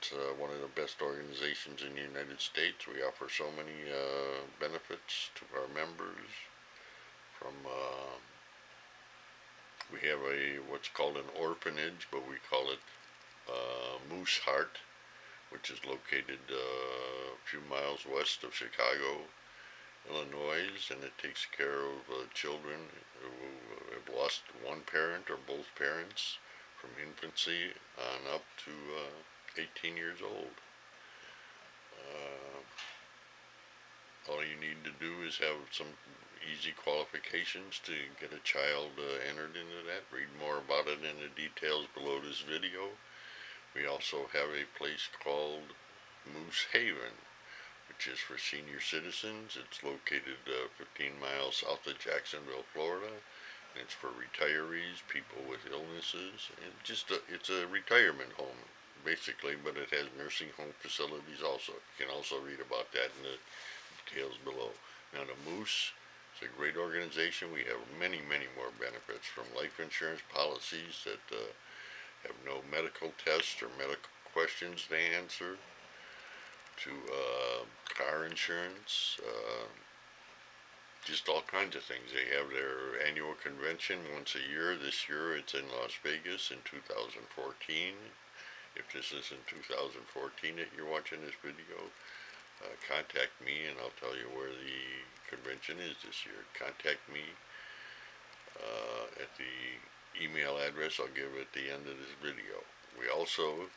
Mooseheart, one of the best organizations in the United States. We offer so many benefits to our members. From we have a what's called an orphanage, but we call it Mooseheart, which is located a few miles west of Chicago, Illinois, and it takes care of children who have lost one parent or both parents from infancy on up to 18 years old. All you need to do is have some easy qualifications to get a child entered into that. Read more about it in the details below this video. We also have a place called Moosehaven, which is for senior citizens. It's located 15 miles south of Jacksonville, Florida. And it's for retirees, people with illnesses, and it's a retirement home, basically, but it has nursing home facilities also. You can also read about that in the details below. Now, the Moose is a great organization. We have many, many more benefits, from life insurance policies that have no medical tests or medical questions to answer, to car insurance, just all kinds of things. They have their annual convention once a year. This year it's in Las Vegas in 2014. If this is in 2014 that you're watching this video, contact me and I'll tell you where the convention is this year. Contact me at the email address I'll give at the end of this video. We also,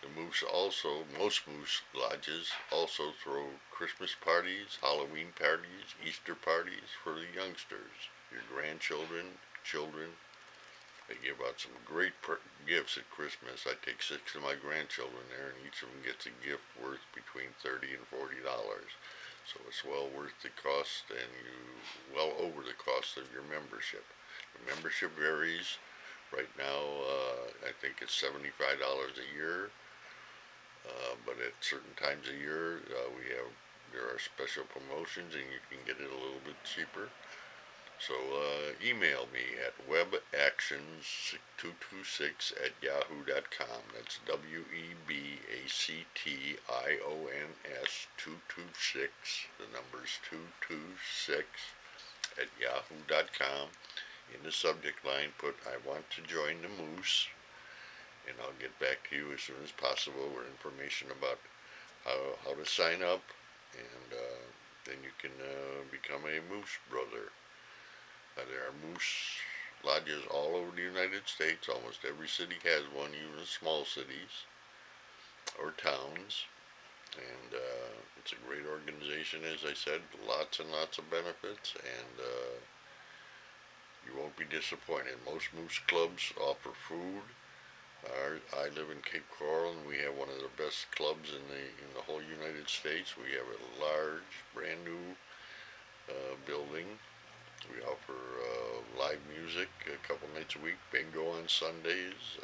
the Moose also, most Moose lodges also throw Christmas parties, Halloween parties, Easter parties for the youngsters, your grandchildren, children. They give out some great gifts at Christmas. I take 6 of my grandchildren there, and each of them gets a gift worth between $30 and $40. So it's well worth the cost, and well over the cost of your membership. The membership varies. Right now, I think it's $75 a year, but at certain times a year, there are special promotions, and you can get it a little bit cheaper. So email me at webactions226@yahoo.com. That's webactions226, the numbers 226 at yahoo.com. In the subject line, put "I want to join the Moose," and I'll get back to you as soon as possible with information about how to sign up, and then you can become a Moose brother. There are Moose lodges all over the United States. Almost every city has one, even small cities or towns, and it's a great organization, as I said. Lots and lots of benefits, and you won't be disappointed. Most Moose clubs offer food. I live in Cape Coral, and we have one of the best clubs in the whole United States. We have a large, brand new building. We offer live music a couple nights a week, bingo on Sundays,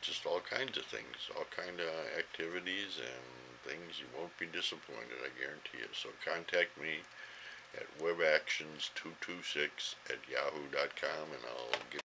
just all kinds of things, all kinds of activities and things. You won't be disappointed, I guarantee you. So contact me at webactions226@yahoo.com, and I'll get